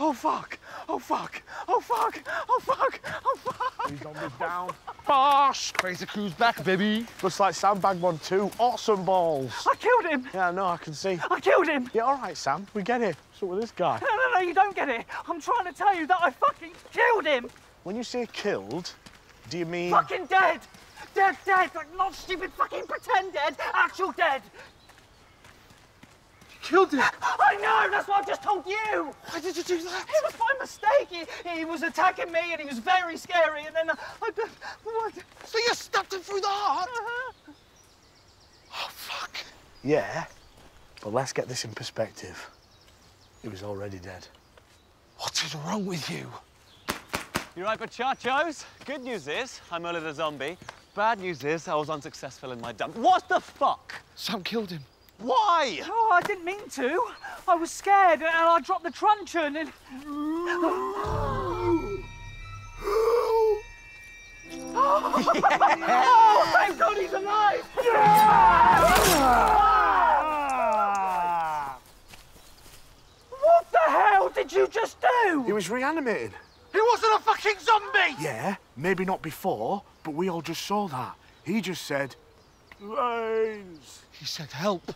Oh fuck! Oh fuck! Oh fuck! Oh fuck! Oh fuck! He's on this down. Bosh! Crazy Crew's back, baby. Looks like Sam bagged one too. Awesome balls. I killed him. Yeah, no, I can see. I killed him. Yeah, all right, Sam. We get it. What's up with this guy? No, you don't get it. I'm trying to tell you that I fucking killed him. When you say killed, do you mean fucking dead? Dead, like not stupid fucking pretend dead, actual dead. Killed him. I know, that's what I just told you. Why did you do that? It was my mistake. He was attacking me and he was very scary and then I so you stabbed him through the heart? Oh, fuck. Yeah, but let's get this in perspective. He was already dead. What is wrong with you? You right, Bachachos? Good news is, I'm Ola the zombie. Bad news is, I was unsuccessful in my dump. What the fuck? Sam killed him. Why? Oh, I didn't mean to. I was scared and I dropped the truncheon and... Yeah. Oh, thank God he's alive! Yeah. What the hell did you just do? He was reanimated. He wasn't a fucking zombie! Yeah, maybe not before, but we all just saw that. He just said... Rains. He said help.